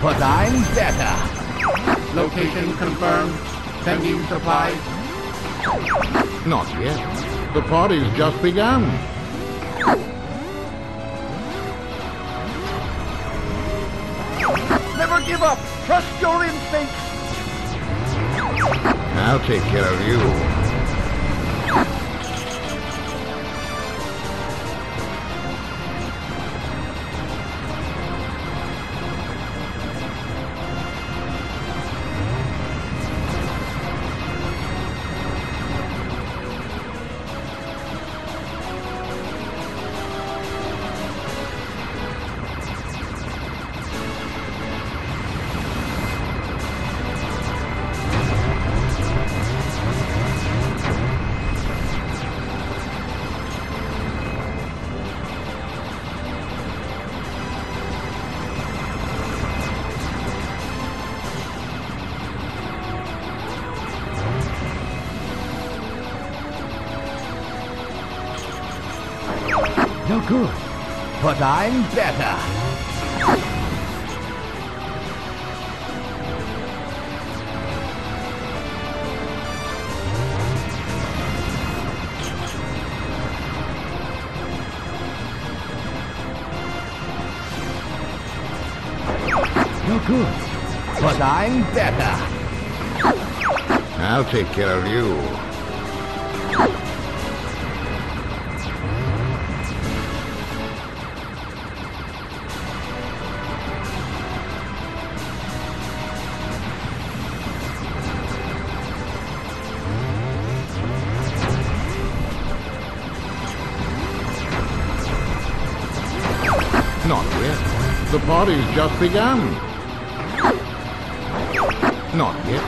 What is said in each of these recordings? Position Zeta. Location confirmed. Sending supplies. Not yet. The party's just begun. Never give up. Trust your instincts. I'll take care of you. No good, but I'm better. No good, but I'm better. I'll take care of you. Not yet. The party's just begun. Not yet.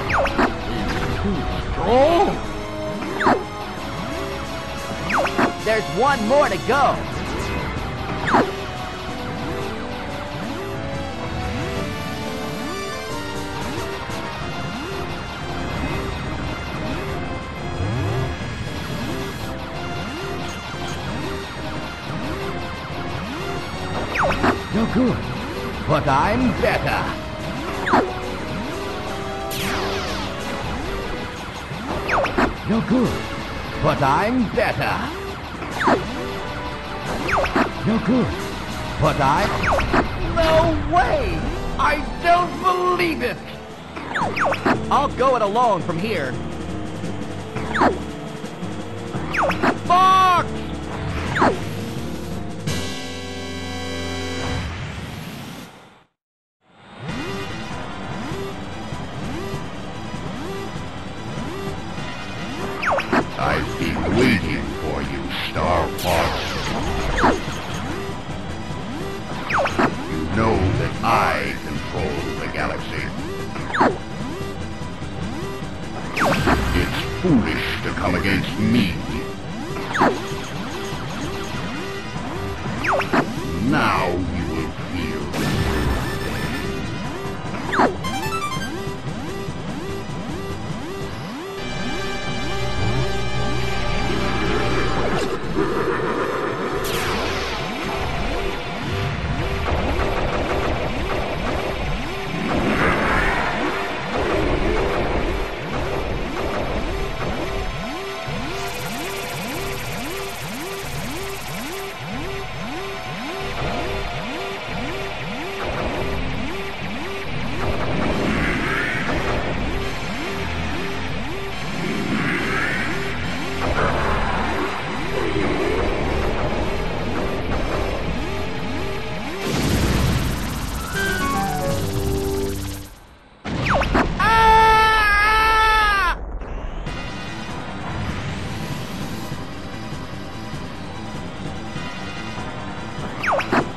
He's too strong. There's one more to go. No good, but I'm better. No good, but I'm better. No good, but I... No way! I don't believe it! I'll go it alone from here. Fox! I've been waiting for you, Star Fox. You know that I control the galaxy. It's foolish to come against me. Now you will feel the truth.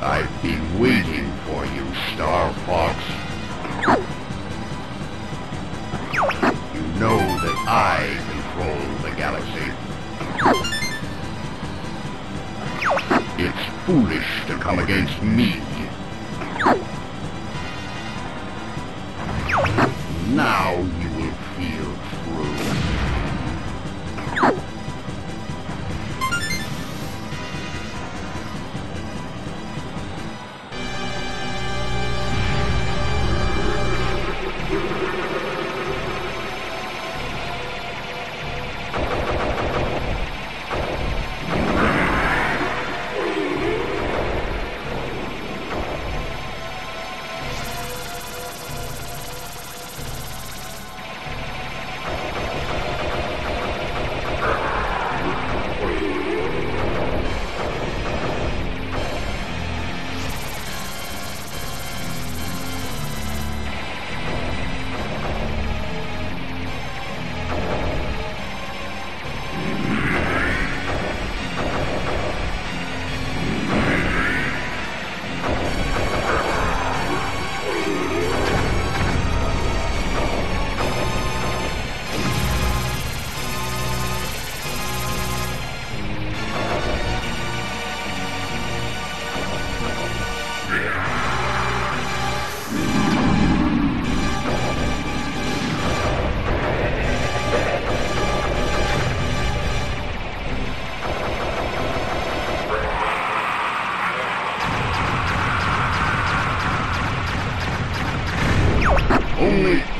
I've been waiting for you, Star Fox. You know that I control the galaxy. It's foolish to come against me. Now you will feel true.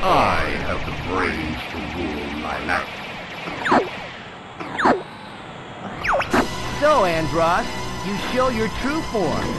I have the brains to rule my life. So, Andross, you show your true form.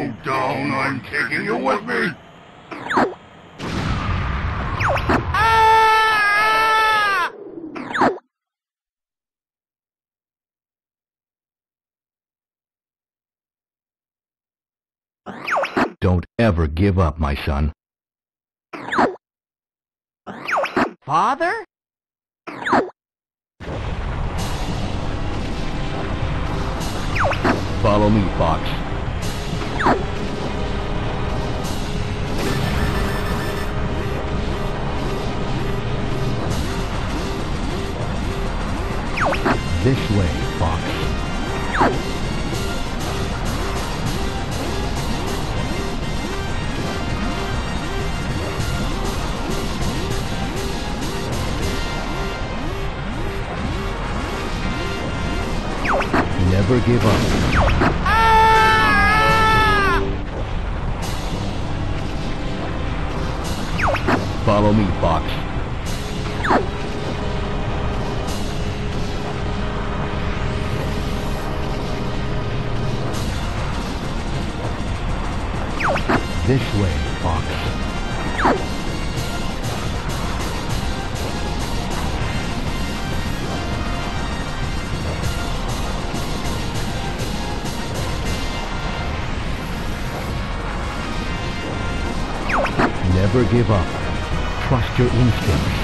go down, I'm taking you with me! Don't ever give up, my son. Father? Follow me, Fox. This way, Fox. Never give up. Follow me, Fox. This way, Fox. Never give up. Trust your instincts.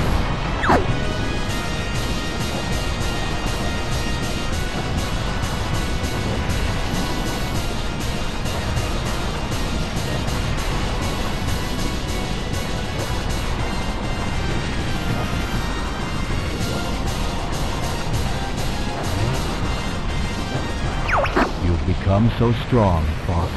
You've become so strong, Fox.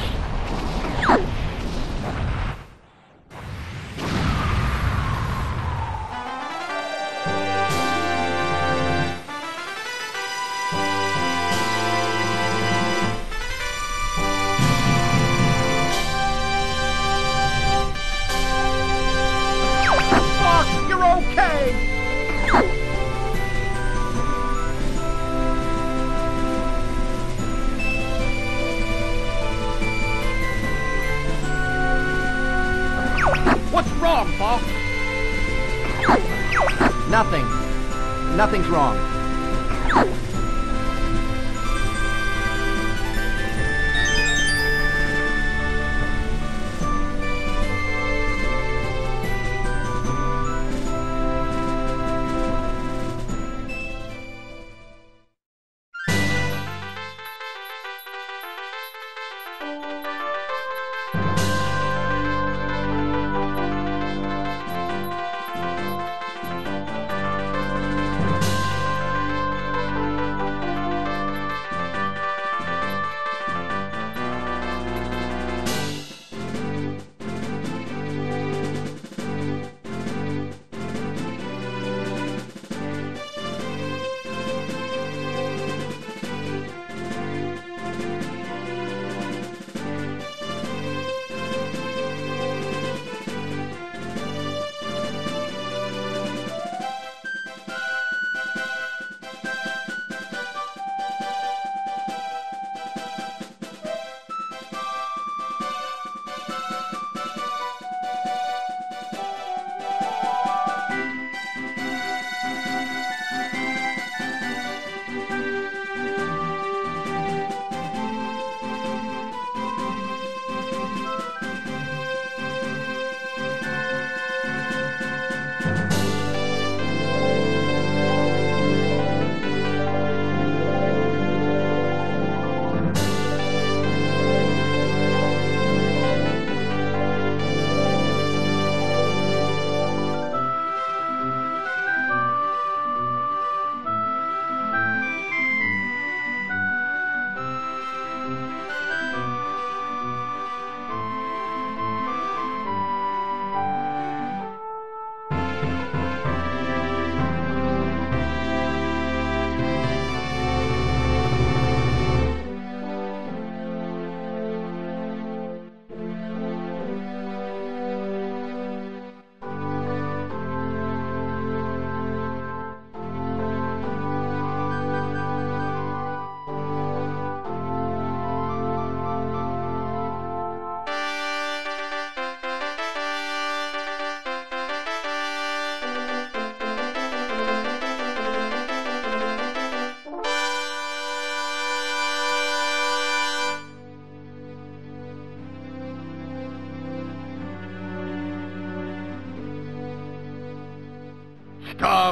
Nothing's wrong.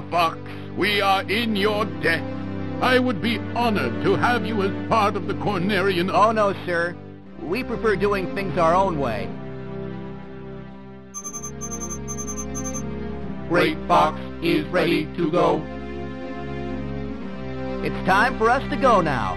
Great Fox, we are in your debt. I would be honored to have you as part of the Cornerian... Oh no, sir. We prefer doing things our own way. Great Fox is ready to go. It's time for us to go now.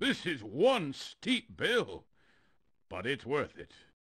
This is one steep bill, but it's worth it.